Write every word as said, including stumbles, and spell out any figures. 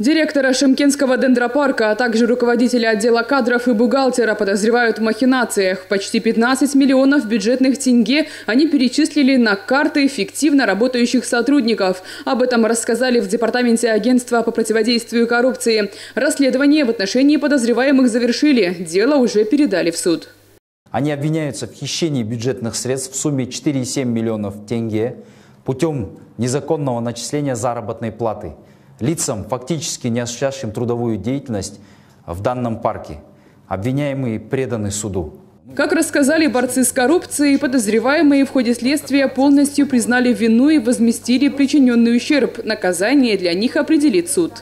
Директора Шымкентского дендропарка, а также руководителя отдела кадров и бухгалтера подозревают в махинациях. Почти пятнадцать миллионов бюджетных тенге они перечислили на карты фиктивно работающих сотрудников. Об этом рассказали в департаменте агентства по противодействию коррупции. Расследование в отношении подозреваемых завершили. Дело уже передали в суд. Они обвиняются в хищении бюджетных средств в сумме четыре и семь миллионов тенге путем незаконного начисления заработной платы лицам, фактически не осуществлявшим трудовую деятельность в данном парке. Обвиняемые преданы суду. Как рассказали борцы с коррупцией, подозреваемые в ходе следствия полностью признали вину и возместили причиненный ущерб. Наказание для них определит суд.